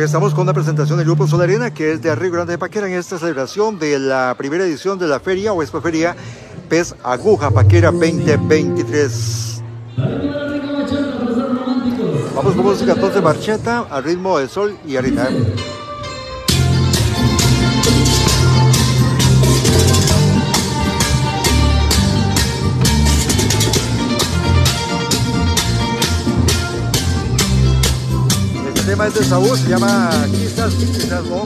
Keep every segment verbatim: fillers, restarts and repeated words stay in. Estamos con la presentación del Grupo Sol y Arena, que es de Río Grande de Paquera, en esta celebración de la primera edición de la feria o expoferia Pez Aguja Paquera veinte veintitrés. Vamos con música entonces, marcheta al ritmo de Sol y Arena. Este tema es de Saúl, se llama Quizás, Quizás No.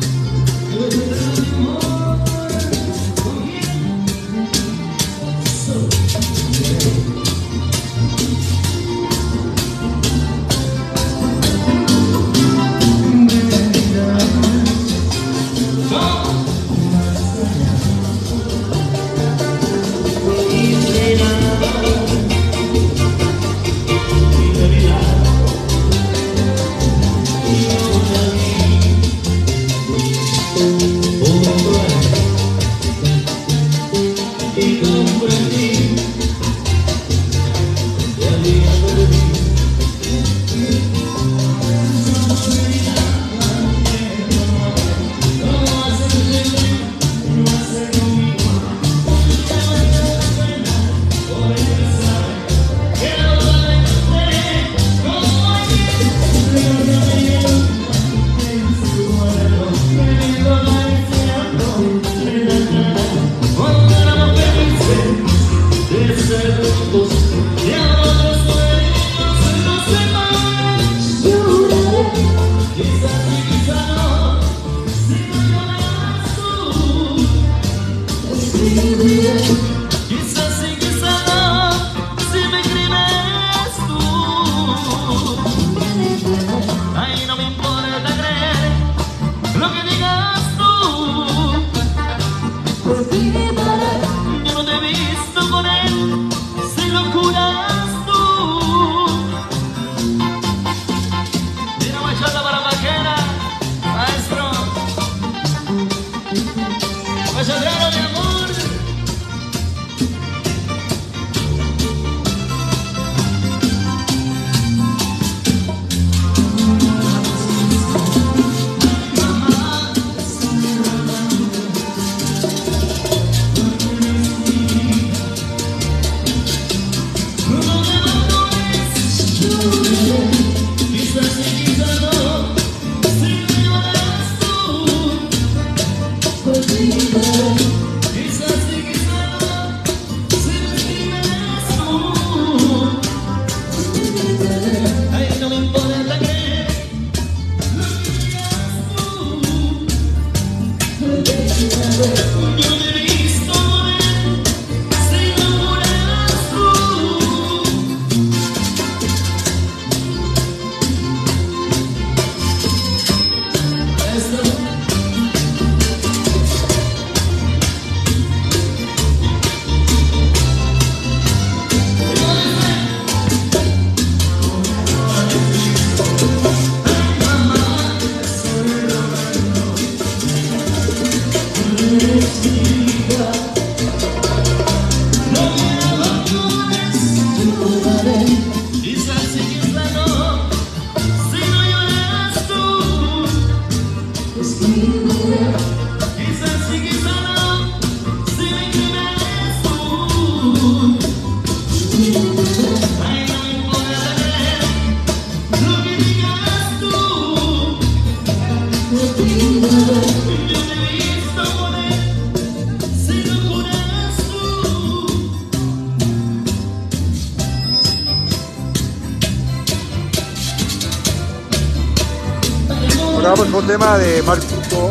Vamos con tema de Marco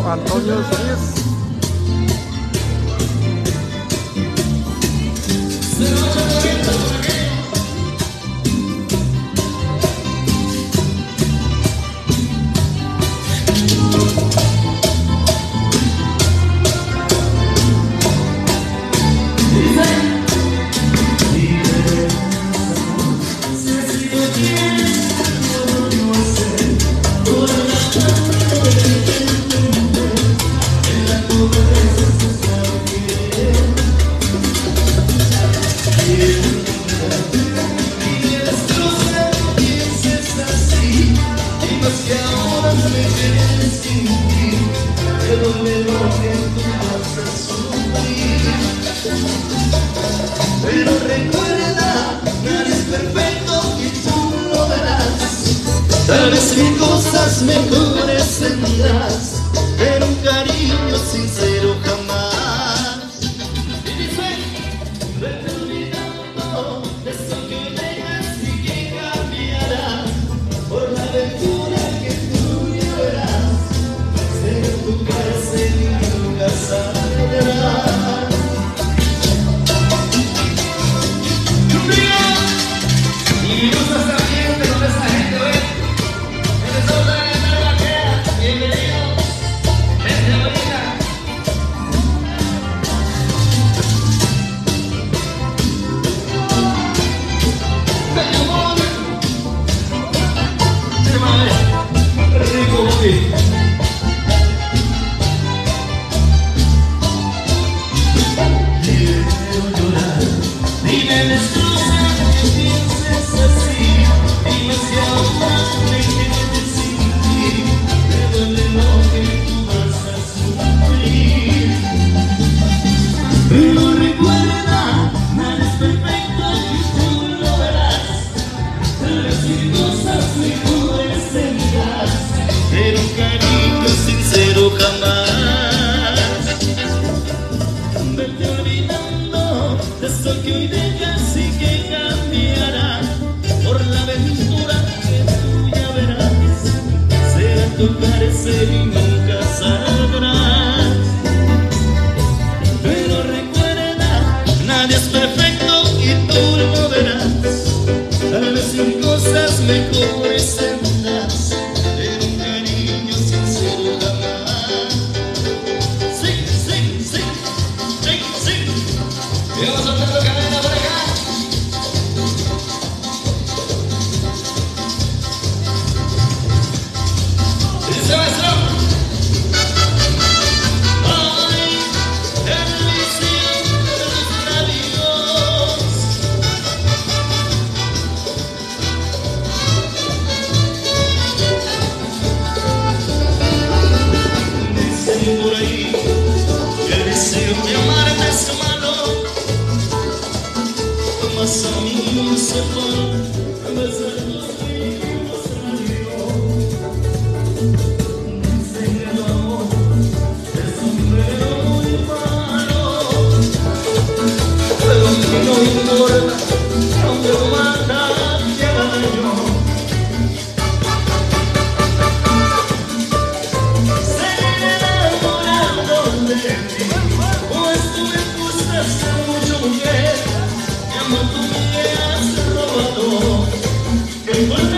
Antonio Solís. Pero recuerda, nadie es perfecto y tú lo verás. Sabes que cosas mejores tendrás, pero un cariño sincero jamás. Vete olvidando de eso que dejas y que cambiarás por la aventura que tú vivirás. Será tu casa y nunca sabrás. What?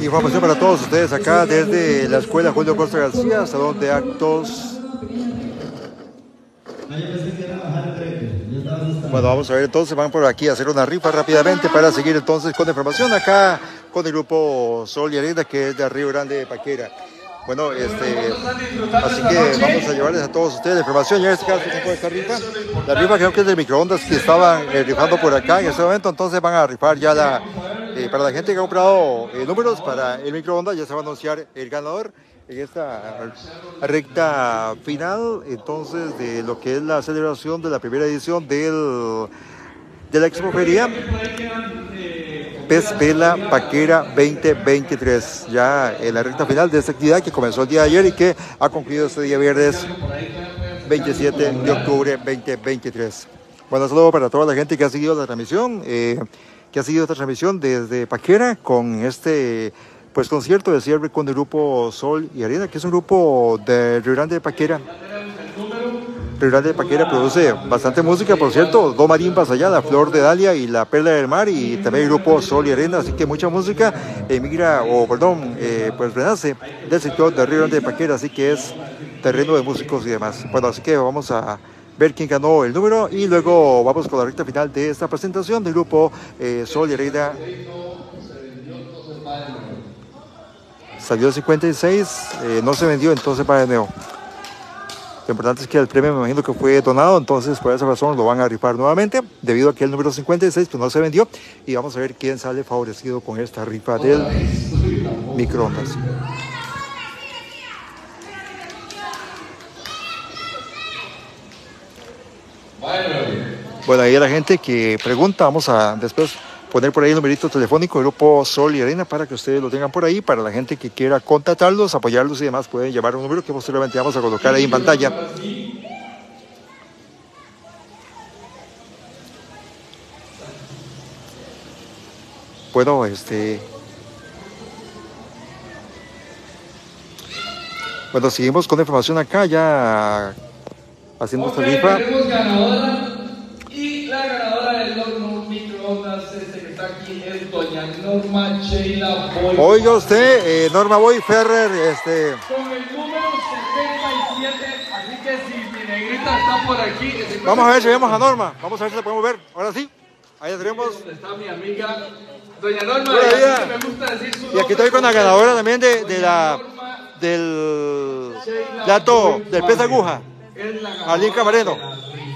Información para todos ustedes acá desde la escuela Julio Acosta García, salón de actos. Bueno, vamos a ver entonces, van por aquí a hacer una rifa rápidamente para seguir entonces con información acá con el grupo Sol y Arena, que es de Río Grande de Paquera. Bueno, este, así que vamos a llevarles a todos ustedes la información. Ya en este caso se fue esta rifa. La rifa creo que es de microondas que estaban eh, rifando por acá en este momento, entonces van a rifar ya la... Eh, para la gente que ha comprado eh, números para el microondas, ya se va a anunciar el ganador en esta recta final, entonces, de lo que es la celebración de la primera edición del, de la expoferia Pez Vela Paquera veinte veintitrés, ya en la recta final de esta actividad que comenzó el día de ayer y que ha concluido este día viernes veintisiete de octubre dos mil veintitrés. Bueno, saludos para toda la gente que ha seguido la transmisión. Eh, que ha sido esta transmisión desde Paquera con este pues concierto de cierre con el grupo Sol y Arena, que es un grupo de Río Grande de Paquera. Río Grande de Paquera produce bastante música, por cierto, dos marimbas allá, la Flor de Dalia y la Perla del Mar, y también el grupo Sol y Arena, así que mucha música emigra, o perdón, eh, pues renace del sector de Río Grande de Paquera, así que es terreno de músicos y demás. Bueno, así que vamos a ver quién ganó el número y luego vamos con la recta final de esta presentación del grupo eh, Sol y Arena. Salió cincuenta y seis, eh, no se vendió, entonces para el nuevo. Lo importante es que el premio me imagino que fue donado, entonces por esa razón lo van a rifar nuevamente, debido a que el número cincuenta y seis pues, no se vendió, y vamos a ver quién sale favorecido con esta rifa del microondas. Bueno, ahí la gente que pregunta, vamos a después poner por ahí el numerito telefónico del grupo Sol y Arena para que ustedes lo tengan por ahí, para la gente que quiera contactarlos, apoyarlos y demás, pueden llamar un número que posteriormente vamos a colocar ahí en pantalla. Bueno, este... Bueno, seguimos con la información acá, ya haciendo esta rifa. Y la ganadora del horno microondas este que está aquí es doña Norma Cheila Boy. Oiga usted, eh, Norma Boy Ferrer, este... con el número setenta y siete, así que si mi negrita está por aquí... Es... Vamos a ver si vemos a Norma, vamos a ver si la podemos ver, ahora sí, ahí la tenemos. Ahí está mi amiga, doña Norma, y me gusta decir su nombre. Y aquí estoy con la ganadora también de, de la... Norma, del... plato, del pez aguja. Alín Camareno.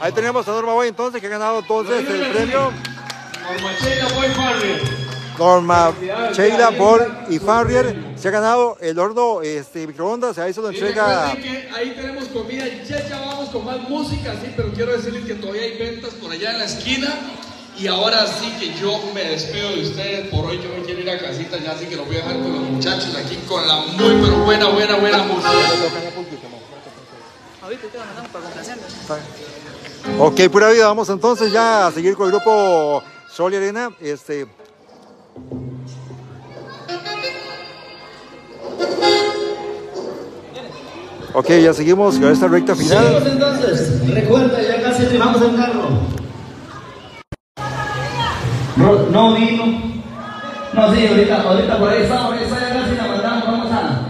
Ahí tenemos a Norma Boy entonces, que ha ganado entonces el premio. Norma Cheila Boy Farrier. Norma Cheila Boy y Farrier se ha ganado el horno este, microondas, ahí se lo entrega. Ahí tenemos comida y ya, ya vamos con más música, sí, pero quiero decirles que todavía hay ventas por allá en la esquina. Y ahora sí que yo me despido de ustedes, por hoy yo me quiero ir a casita ya, así que los voy a dejar con los muchachos aquí con la muy pero buena, buena, buena música. Ok, pura vida, vamos entonces ya a seguir con el grupo Sol y Arena. Este... Ok, ya seguimos con esta recta final. Seguimos entonces, recuerda, ya casi llegamos al carro. No, no vino. No, sí, ahorita, ahorita por ahí está, por ahí está, ya casi la mandamos, vamos a...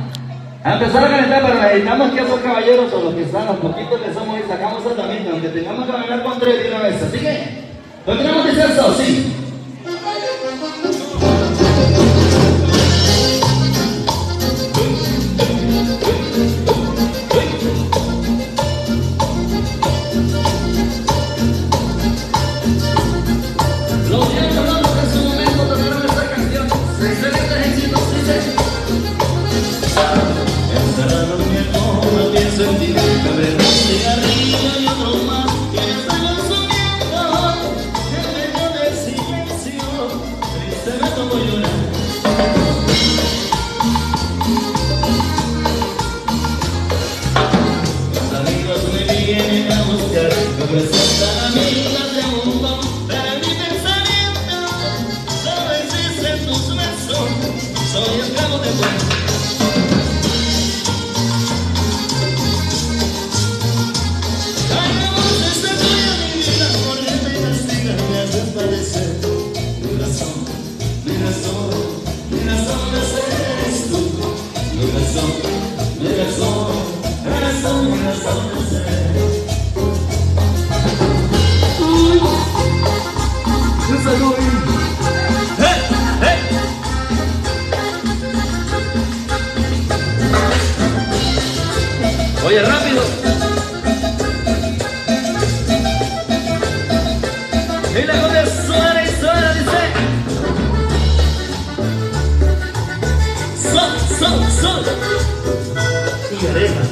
A empezar a calentar, pero necesitamos que esos caballeros o los que están, los poquitos que somos y sacamos tratamiento, aunque tengamos que bailar con tres de una vez. Así que, no tenemos que ser eso, sí. Arriba y otro más que están consumiendo, que me soy esclavo de vos. Oye, rápido. Y la cosa es suena y suena, dice. Sol, sol, sol. Y arena.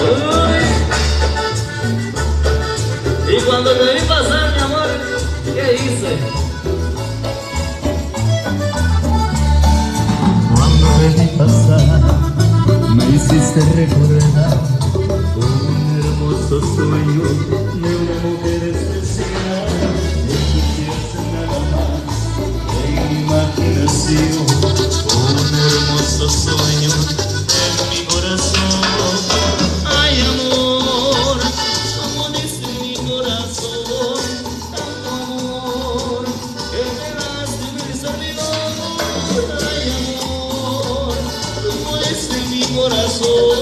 Uy. Y cuando te vi pasar, mi amor, ¿qué hice? Cuando te vi pasar, me hiciste recordar un hermoso sueño de una mujer especial. No quisiese nada más en imaginación. Un hermoso sueño en mi corazón. Ay, amor, como dice mi corazón, tanto amor que me das de mi servidor. Ay, amor, como dice mi corazón,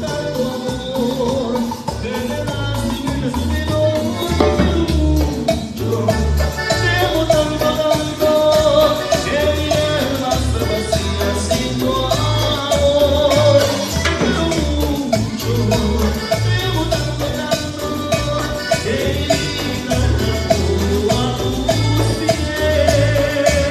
tanto amor que me das y me despido. Te amo tanto, tanto que mi alma está vacía sin tu amor. Pero mucho te amo tanto, tanto que mi vida está todo a tus pies. Yo te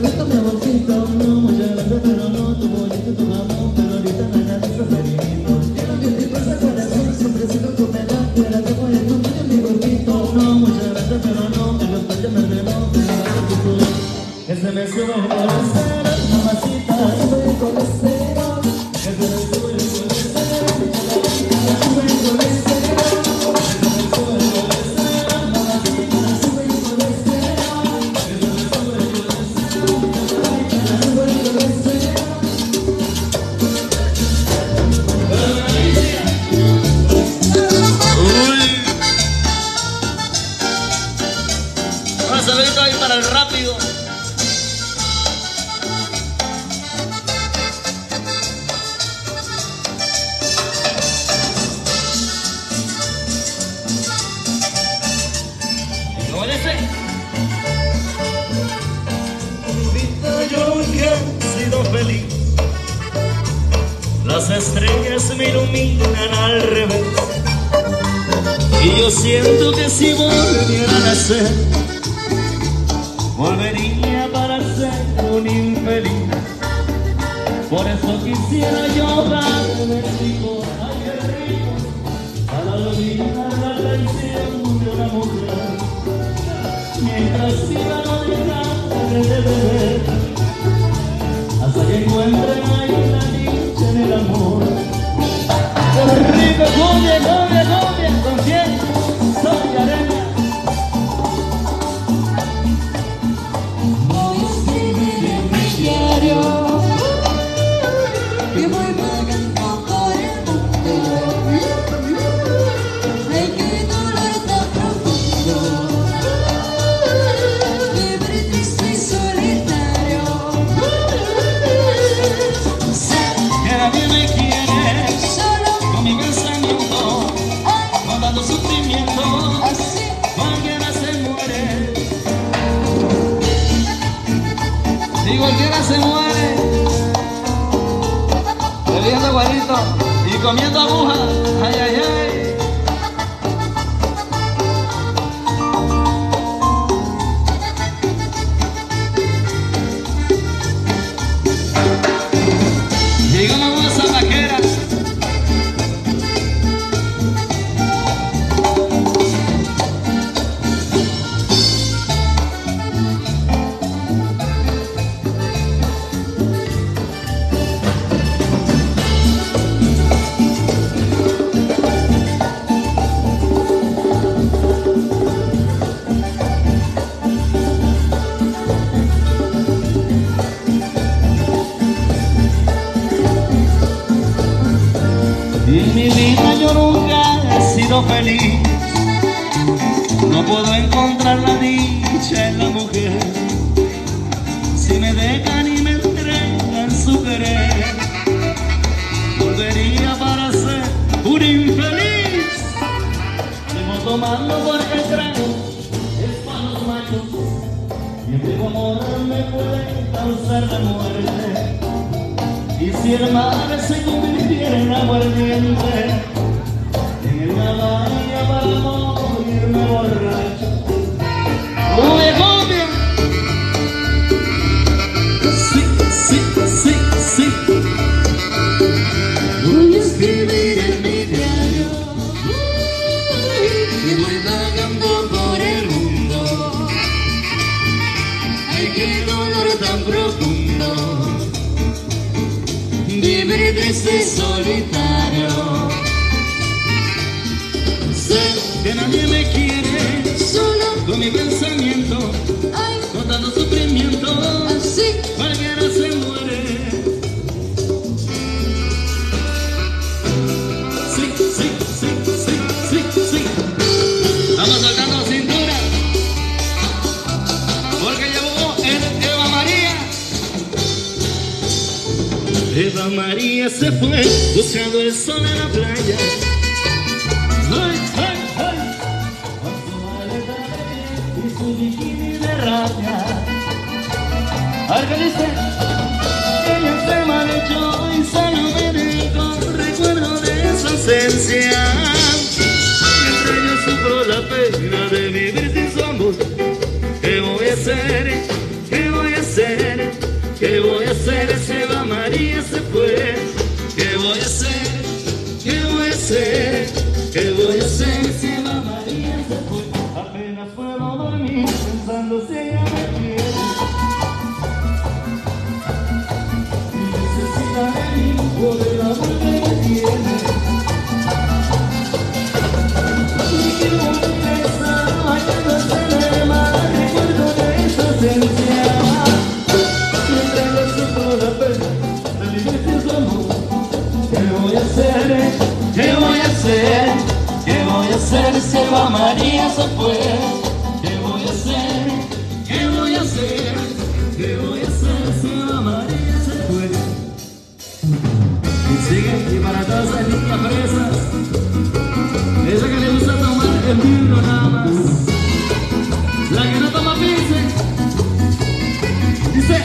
meto, me volví. estrellas me iluminan al revés, y yo siento que si volviera a nacer, volvería para ser un infeliz. Por eso quisiera yo darme tipo ay el rico, para olvidar la traición de una mujer, mientras siga no dejando de beber, hasta que encuentren ahí la dicha en el amor. Por rico, cumbia, cumbia, cumbia, con quien soy y arena. Y comiendo agujas, ay, ay, ay. Llegó la bolsa vaquera. Feliz, no puedo encontrar la dicha en la mujer. Si me dejan y me entregan su querer, volvería para ser un infeliz. Seguimos tomando porque el trago es para los machos, y el mismo amor me puede causar la muerte. Y si el mar se convirtiera en agua ardiente, una baña para morirme borracho. ¡Cumbia, cumbia! Sí, sí, sí, sí. Voy a escribir en mi diario y voy vagando por el mundo. ¡Ay, qué dolor tan profundo! Libre, triste y solitario. Que nadie me quiere, solo con mi pensamiento, ay, con tanto sufrimiento, así cualquiera se muere. Sí, sí, sí, sí, sí, sí. Vamos soltando cintura, porque llevó Eva María. Eva María se fue buscando el sol en la playa. Argalista, ella se marchó y salió con recuerdo de su ausencia. Mientras yo sufro la pena de vivir sin su amor, ¿qué voy a hacer? ¿Qué voy a hacer? ¿Qué voy a hacer? Se va María, se fue. ¿Qué voy a hacer? ¿Qué voy a hacer? ¿Qué voy a hacer? Se va María, se fue. Apenas puedo dormir pensando si ella me quiere. Por el amor que me tiene, y que volverá bañándose en el mar, recuerdo de su ausencia. Mientras yo sufro la pena de vivir sin su amor, ¿qué voy a hacer? ¿Qué voy a hacer? ¿Qué voy a hacer? Se va María, se fue. ¿Qué voy a hacer? ¿Qué voy a hacer? ¿Qué voy a hacer? Se va María, se fue. Y para todas las niñas fresas, esa que le gusta tomar el vino nada más, la que no toma pince, dice: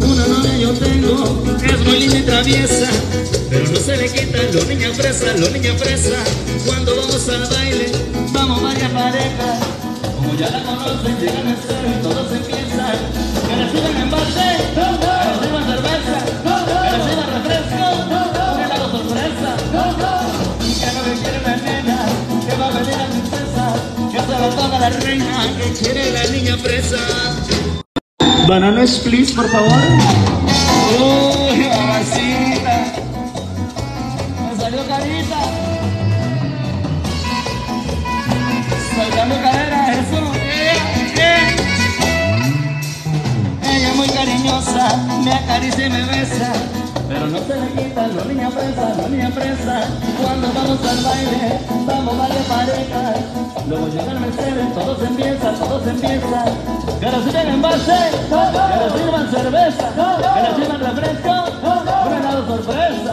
una novia yo tengo, es muy linda. atraviesa, pero no se le quita. Los niñas fresas, los niñas fresas, cuando vamos al baile, vamos varias parejas. Como ya la conocen, llegan al cero y todos empiezan. Que reciban embalse, que reciban cerveza, que reciban refresco, un helado sorpresa. Y que no le quiere la nena, que va a venir la princesa, que se lo ponga la reina, que quiere la niña fresa. Banana please, por favor. Oh, mamacita, me salió carita. Saltando cadera, eso. Eh, eh. Ella es muy cariñosa, me acaricia y me besa, pero no se le quita la niña fresa, la niña fresa. Cuando vamos al baile, vamos a la pareja. Luego llega el Mercedes, todo se empieza, todo se empieza. Que reciban embalse, que reciban cerveza, que reciban refresco, un helado sorpresa.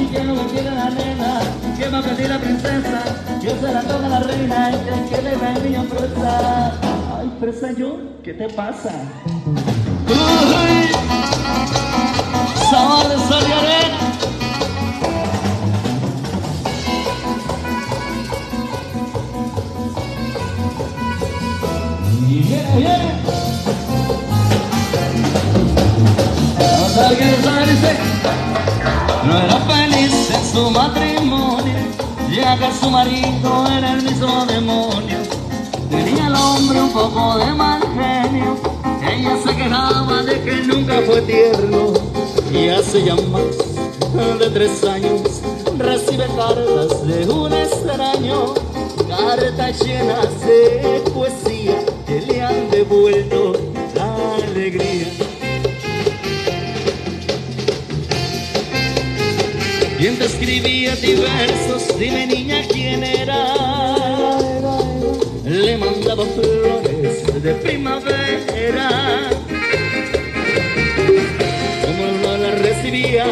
Y que no me quiera la nena, que va a pedir la princesa, yo se la toca la reina y que le va el niño presa. Ay, presa yo, ¿qué te pasa? Sabor de Sol y Arena. Yeah, yeah. No era feliz en su matrimonio, ya que su marido era el mismo demonio. Tenía al hombre un poco de mal genio, ella se quejaba de que nunca fue tierno. Y hace ya más de tres años recibe cartas de un extraño, cartas llenas de poesía que le han devuelto la alegría. Quien te escribía diversos, dime niña quién era, le mandaba flores de primavera. Como no la recibía,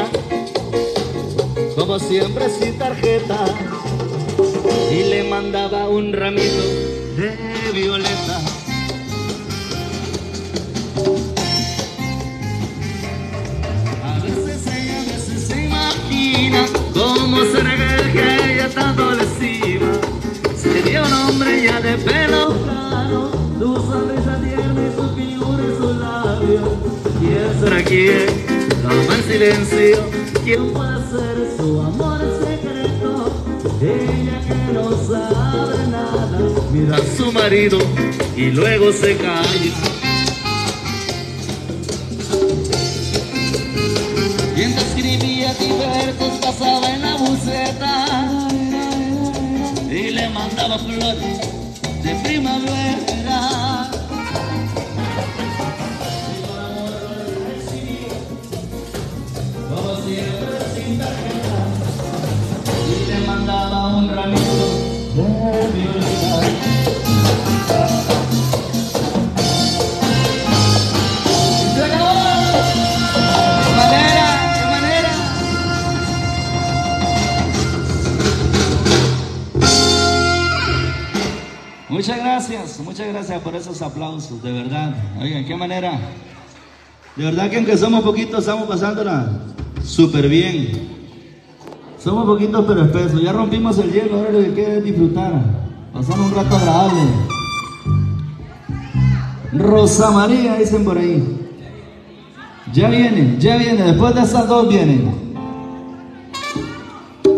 como siempre sin tarjeta, y le mandaba un ramito de violeta. A veces ella, a veces se imagina cómo será que ella tanto les iba. Sería un hombre ya de pelo claro, tu sonrisa tierna y su figura y sus labios. ¿Quién será quién? Toma en silencio. ¿Quién puede ser su amor secreto? Ella que no sabe nada, mira a su marido y luego se calla. Quien te escribía diversos pasaba en la buceta y le mandaba flores de primavera. Como siempre sin tarjeta, y le mandaba un ramito de violeta. Muchas gracias, muchas gracias por esos aplausos, de verdad. Oigan, qué manera. De verdad que aunque somos poquitos, estamos pasándola súper bien. Somos poquitos pero espesos, ya rompimos el hielo, ahora lo que queda es disfrutar. Pasamos un rato agradable. Rosa María, dicen por ahí. Ya viene, ya viene, después de esas dos vienen.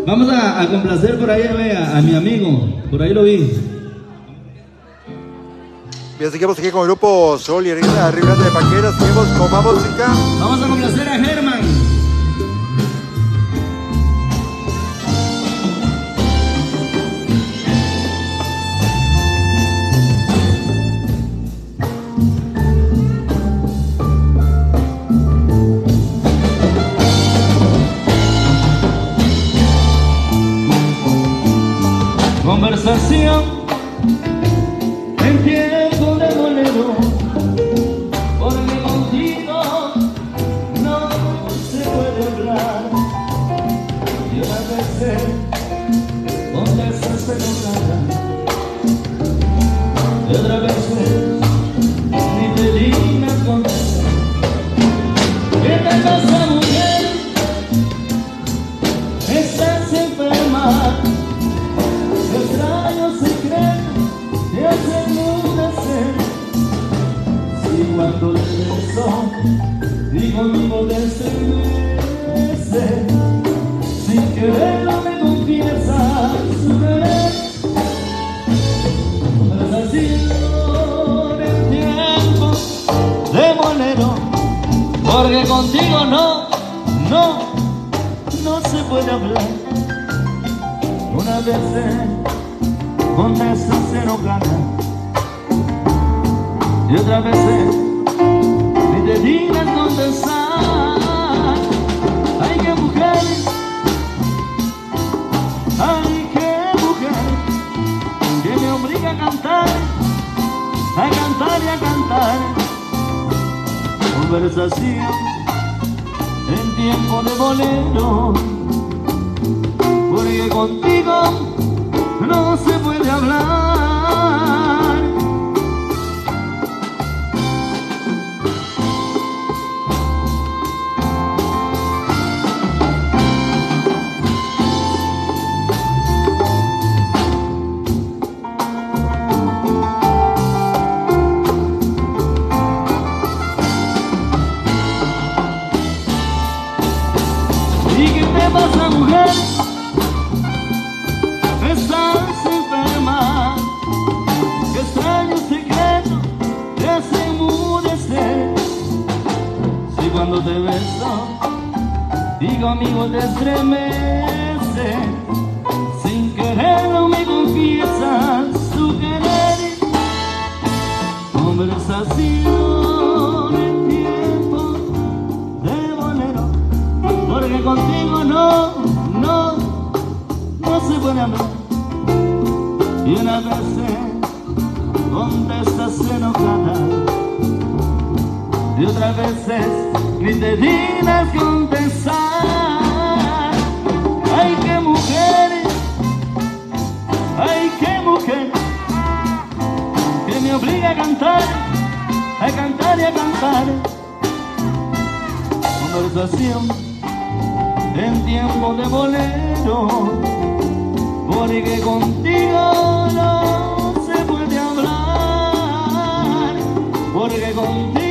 Vamos a, a complacer por ahí a, a mi amigo, por ahí lo vi. Bien, seguimos aquí con el grupo Sol y Arena, Río Grande de Paquera, seguimos con más música. Vamos a complacer a Germán. Conversación en tiempo de bolero, porque contigo no se puede hablar. Y a veces contestas enojada, y otra vez ni te dignas contestar. ¿Qué te pasa, mujer? Extraños se creen que hacen un deseo. Si cuando le beso digo mi modestia enmudece, sin querer no me confiesas su bebé. Conversación en tiempo de bolero, porque contigo no, no, no se puede hablar. Una vez con desasero gana, y otra vez ni te digan dónde están. Ay, qué mujer, ay, qué mujer, que me obliga a cantar, a cantar y a cantar. Conversación en tiempo de bolero, porque contigo no se puede hablar. ¿Y qué te pasa, mujer? Cuando te beso, digo amigo te estremece, sin querer no me confiesas tu querer. Conversación en tiempo de bolero, porque contigo no, no, no se puede hablar. Y una vez contestas enojada, y otras veces ni te digas contestar. Ay, qué mujer, ay, qué mujer, que me obliga a cantar, a cantar y a cantar. Conversación en tiempo de bolero, porque contigo no se puede hablar, porque contigo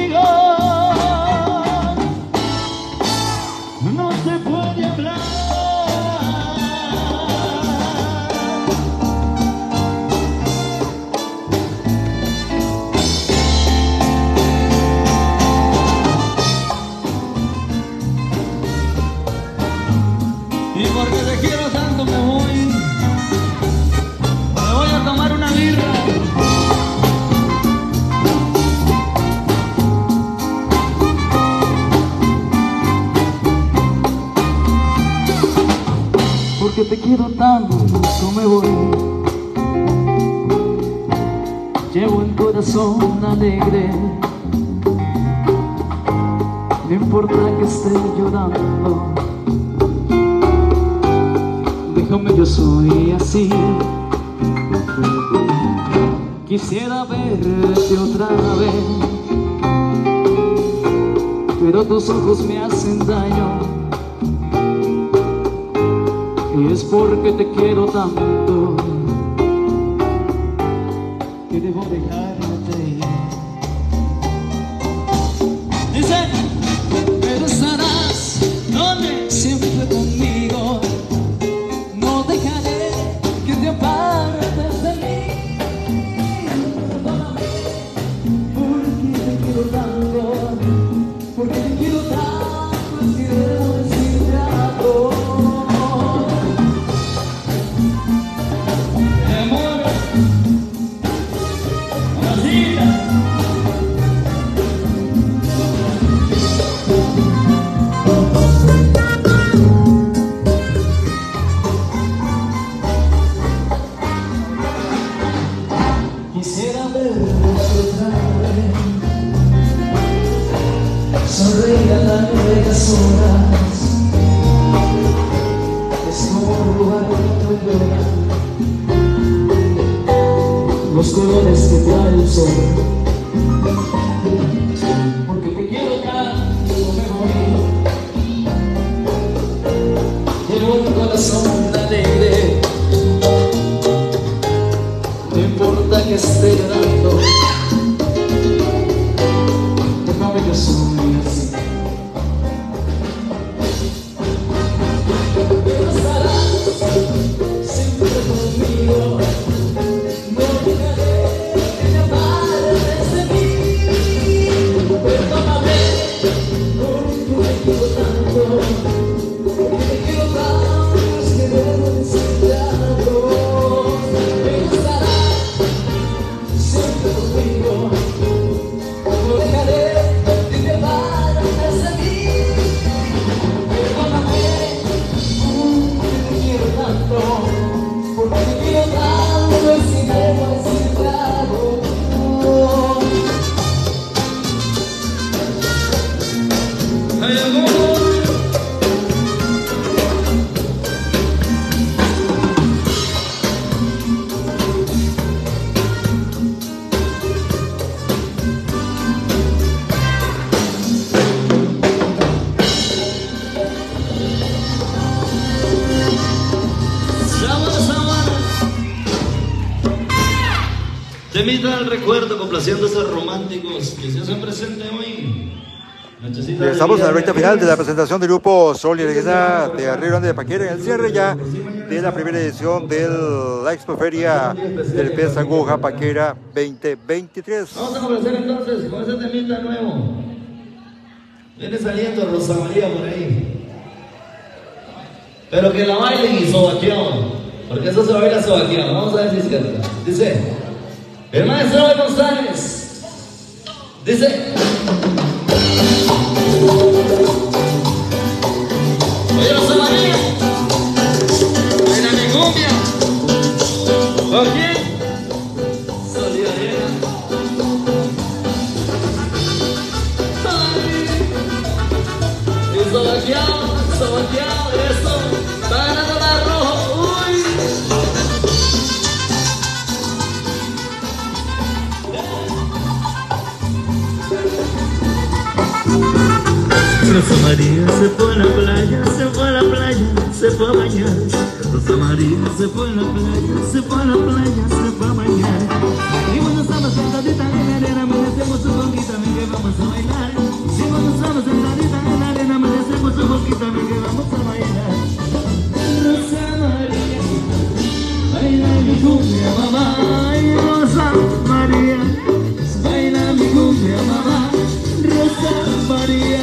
te quiero tanto, no me voy. Llevo el corazón alegre, no importa que esté llorando. Déjame, yo soy así. Quisiera verte otra vez, pero tus ojos me hacen daño. Y es porque te quiero tanto que debo dejarte ir. Dice, pero estarás donde siempre conmigo. No dejaré que te apartes de mí. Perdóname, porque te quiero tanto, porque te quiero tanto, es que debo decirte algo. Los colores que trae el sol, porque te quiero tanto, me voy. Llevo un corazón alegre, Haciendo esos románticos que se hacen presentes hoy. Estamos en la recta final de la presentación del Grupo Sol y Arena de Río Grande de Paquera, en el cierre ya de la primera edición de la Expoferia del Pez Aguja Paquera veinte veintitrés. Vamos a comenzar entonces con ese temita nuevo. Viene saliendo Rosa María por ahí. Pero que la bailen y sobaqueaban, porque eso se va a ir a sobaqueaban. Vamos a ver si es cierto. Dice... El maestro de González dice: oye, Rosa María, en la necumbia, ¿con quién? Sol y Arena. Y sobaqueado, sobaqueado, eso, va ganando la rojo, uy. Rosa María se fue a la playa, se fue a la playa, se fue a bañar. Rosa María se fue a la playa, se fue a la playa, se fue a bañar. Y bueno, estamos sentaditas en la arena, amanecemos su boquita, ven que vamos a bailar. Y bueno, estamos sentaditas en la arena, amanecemos su boquita, ven que vamos a bailar. Rosa María, baila mi cumbia, mamá. Ay, Rosa María, baila mi cumbia, mamá. Rosa María,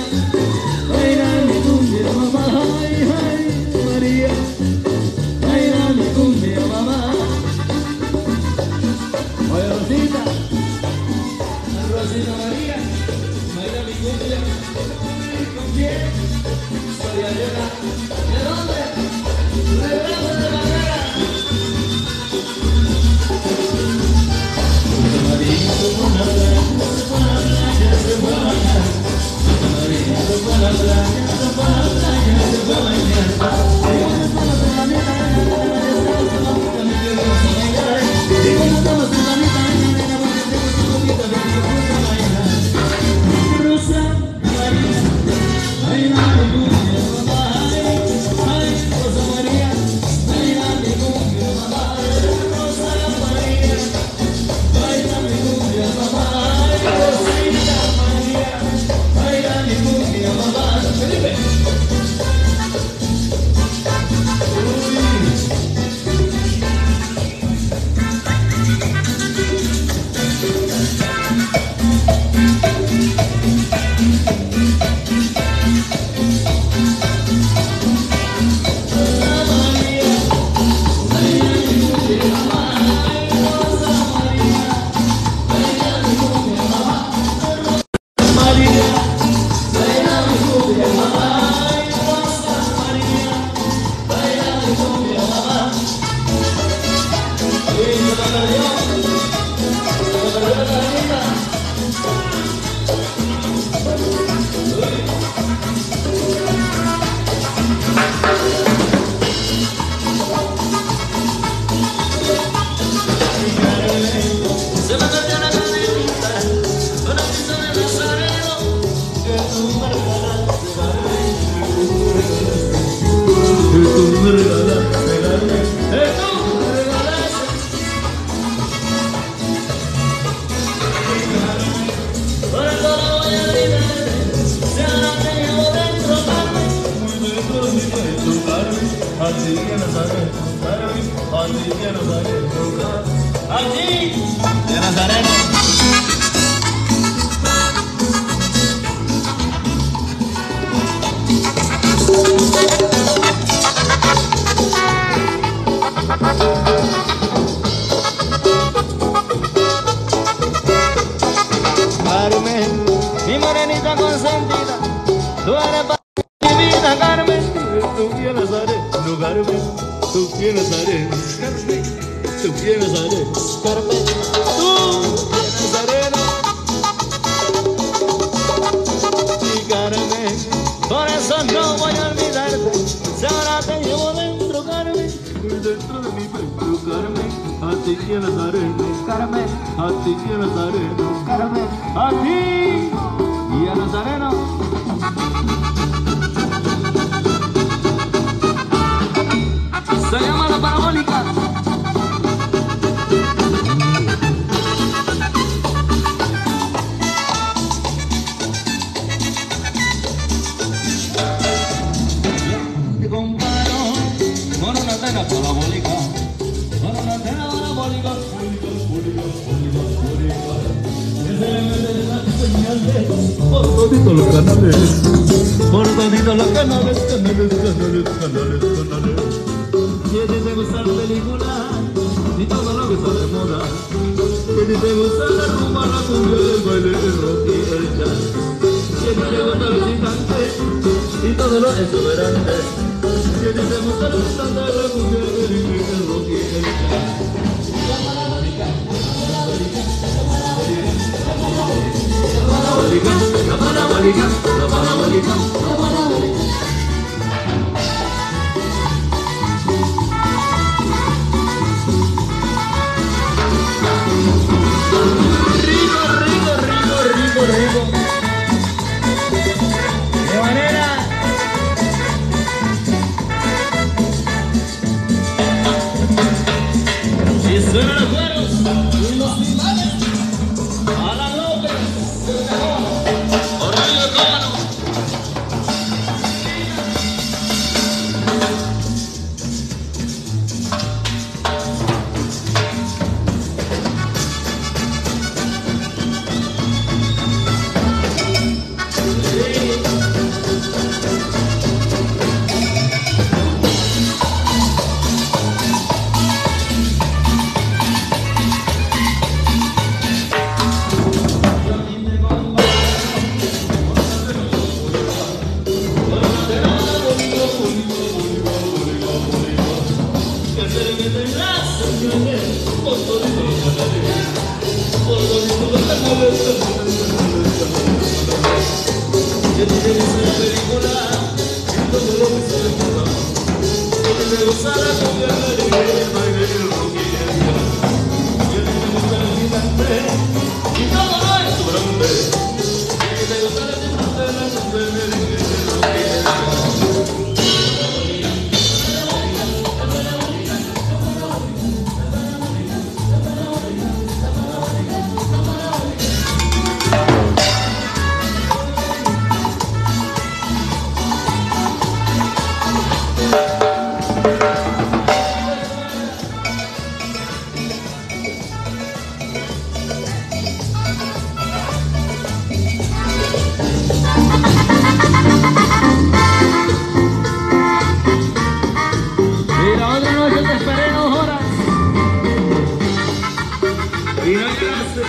I'm así que no sabes tocar, así que no sabes tocar, así que no sabes tocar. Carmen, mi morenita consentida, tú eres para mi vida, Carmen. Tú quieres haré, no Carmen, tú quieres haré, Carmen, tú quieres haré, Carmen, tú quieres haré, y Carmen, por eso no voy a olvidarte, si ahora te llevo dentro, Carmen, dentro de mi pecho, Carmen, a ti quieres haré. Carmen, a ti y a Nazareno, Carmen, a ti y a Nazareno. Se llama la parabólica. Te comparo con una antena parabólica, con una antena parabólica. Por toditos los canales, por toditos los canales, canales, canales, canales, canales. Tiene de gustar películas y todo lo que está de moda. Tiene de gustar la rumba, la cumbia, el baile, el rock y el jazz. Tiene de gustar los gigantes y todo lo exuberante. Tiene de gustar el estándar, la cumbia, el rock y el jazz. La parabólica, la parabólica, la parabólica, la parabólica. Rico, rico, rico, rico, rico. De manera. Y suenan los cueros y los pilares. Gracias.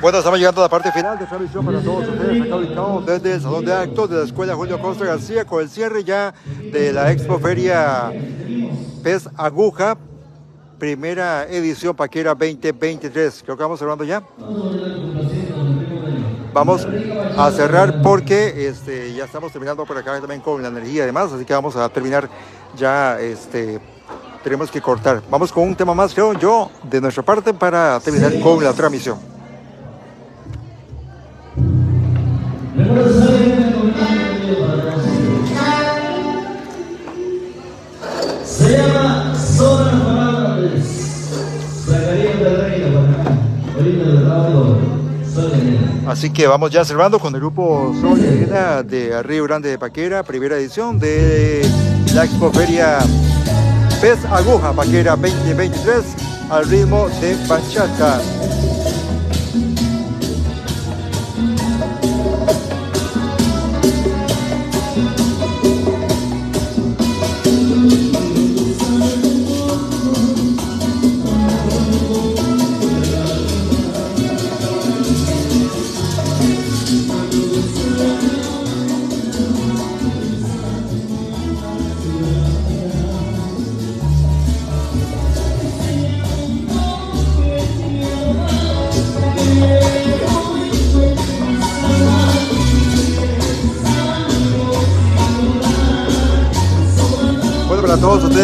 Bueno, estamos llegando a la parte final de esta emisión para todos ustedes, acá ubicados desde el Salón de Actos de la Escuela Julio Acosta García, con el cierre ya de la Expo Feria Pez Aguja, primera edición Paquera veinte veintitrés. Creo que vamos cerrando ya. Vamos a cerrar porque este, ya estamos terminando por acá también con la energía y demás, así que vamos a terminar ya, este... tenemos que cortar. Vamos con un tema más, creo yo, de nuestra parte para terminar sí. con la transmisión. Se llama Sobre las Palabras, Zacarías de Reina. Así que vamos ya cerrando con el grupo Sol y Arena de Río Grande de Paquera, primera edición de la Expoferia Pez Aguja Paquera veinte veintitrés al ritmo de bachata.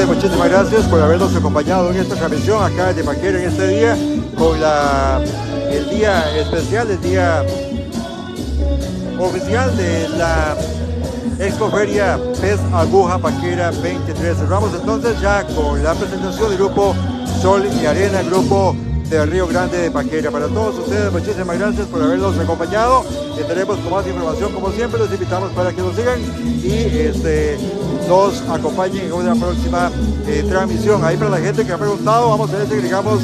Muchísimas gracias por habernos acompañado en esta transmisión acá de Paquera en este día, con la, el día especial, el día oficial de la Expoferia Pez Aguja Paquera veintitrés. Cerramos entonces ya con la presentación del grupo Sol y Arena, el grupo de Río Grande de Paquera. Para todos ustedes, muchísimas gracias por habernos acompañado. Estaremos con más información, como siempre, los invitamos para que nos sigan y este, nos acompañen en una próxima eh, transmisión. Ahí para la gente que ha preguntado, vamos a ver si agregamos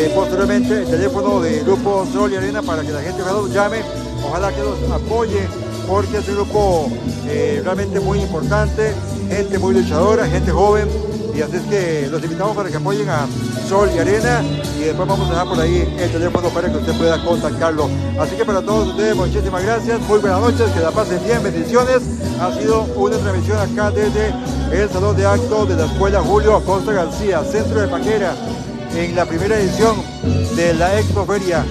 eh, posteriormente el teléfono de Grupo Sol y Arena para que la gente nos llame, ojalá que nos apoye, porque es un grupo eh, realmente muy importante, gente muy luchadora, gente joven. Y así es que los invitamos para que apoyen a Sol y Arena, y después vamos a dejar por ahí el teléfono para que usted pueda contactarlo. Así que para todos ustedes, muchísimas gracias, muy buenas noches, que la pasen bien, bendiciones. Ha sido una transmisión acá desde el Salón de Actos de la Escuela Julio Acosta García, Centro de Paquera, en la primera edición de la Expoferia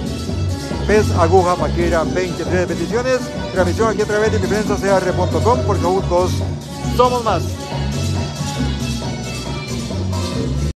Pez Aguja Paquera veintitrés. Bendiciones, transmisión aquí a través de mi prensa c r punto com, porque juntos somos más.